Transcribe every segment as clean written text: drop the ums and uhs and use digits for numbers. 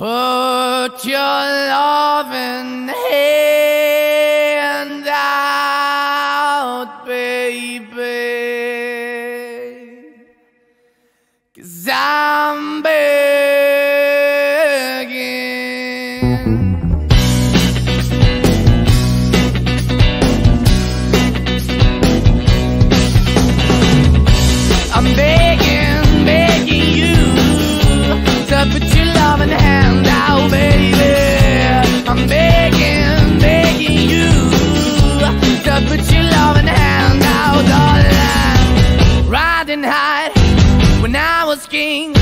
Put your loving hand out, baby, 'cause I'm begging. I'm begging, begging you to put your loving hand out, baby. I'm begging, begging you to put your loving hand out, darling. Riding high when I was king,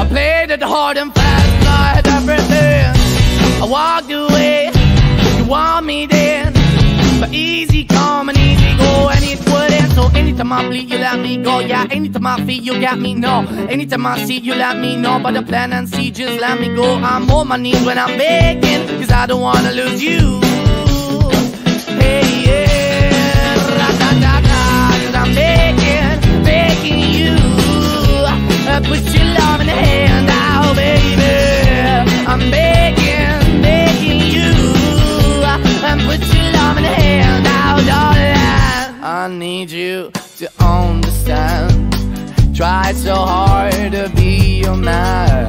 I played it hard and fast, I had everything. I walked away, you want me then, but easy come and easy go, and it wouldn't. So anytime I bleed, you let me go. Yeah, anytime I feel, you got me, no. Anytime I see, you let me know. But the plan and see, just let me go. I'm on my knees when I'm begging, 'cause I don't wanna lose you. Hey, yeah, ra-da-da-da. 'Cause I'm begging, begging you, put your loving hand out, baby. I'm begging, begging you, put your loving hand out, darling. I need you to understand, tried so hard to be your man,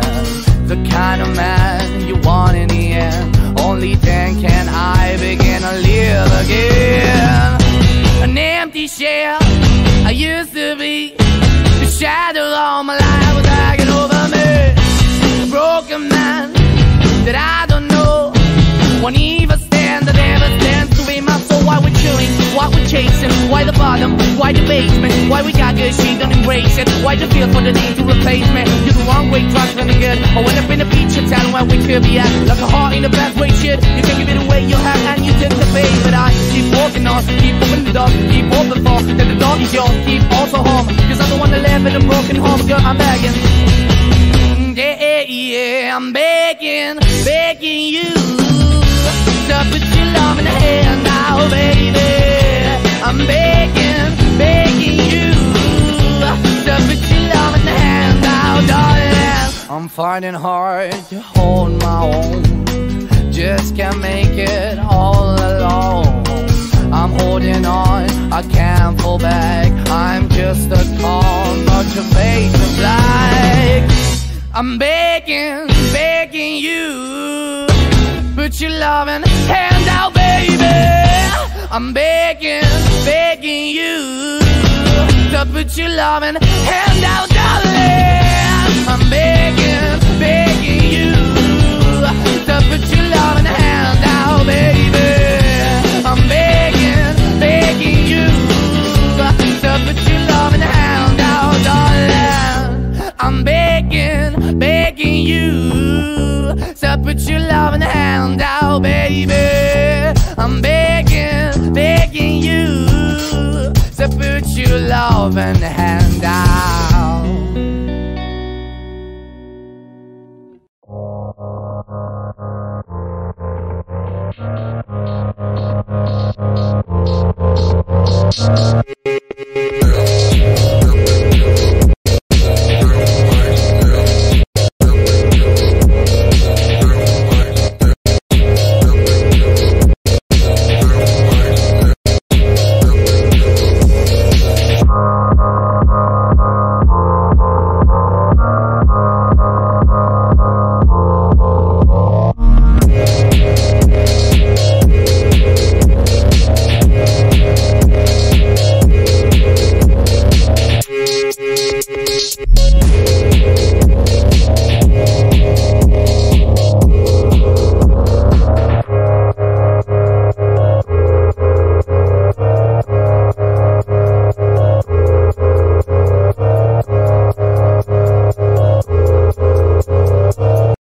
the kind of man you want in the end. Only then can I begin to live again. An empty shell I used to be, the shadow all my life was hanging over me. A broken man that I don't know, won't even stand, that never stands to be my soul. Why we're chewing, why we're chasing, why the bottom, why the basement, why we got good, she don't embrace it, why the feel for the need to replace me. You're the wrong way, trying to be good. I went up in the feature town where we could be at, like a heart in a bad way, shit. You can give it away, you have, and you tend to pay. But I keep walking on, keep moving the dog, keep open for, that the dog is yours, keep also home, 'cause I don't wanna live in a broken home, girl, I'm begging. Yeah, yeah, yeah, I'm begging, begging you to put your loving hand out, baby. I'm begging, begging you to put your loving hand out, darling. I'm finding hard to hold my own, just can't make it all alone. I'm holding on, I can't fall back, I'm just a call, not your face is black. I'm begging, begging you, put your loving hand out, baby. I'm begging, begging you to put your loving hand out, darling. I'm begging, begging you